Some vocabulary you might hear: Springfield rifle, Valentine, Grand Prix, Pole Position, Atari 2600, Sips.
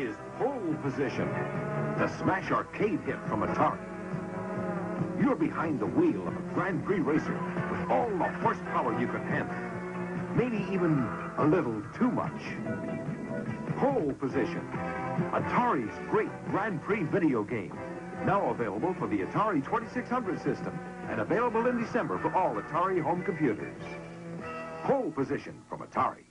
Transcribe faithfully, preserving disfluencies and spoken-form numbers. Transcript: is Pole Position, the smash arcade hit from Atari. You're behind the wheel of a Grand Prix racer with all the horsepower you can handle. Maybe even a little too much. Pole Position, Atari's great Grand Prix video game. Now available for the Atari twenty-six hundred system and available in December for all Atari home computers. Pole Position from Atari.